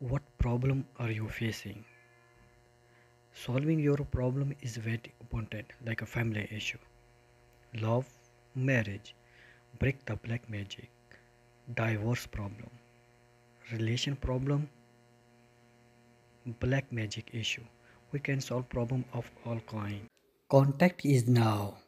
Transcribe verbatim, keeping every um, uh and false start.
What problem are you facing? Solving your problem is very important, like a family issue, love, marriage, break the black magic, divorce problem, relation problem, black magic issue. We can solve problem of all kind. Contact is now.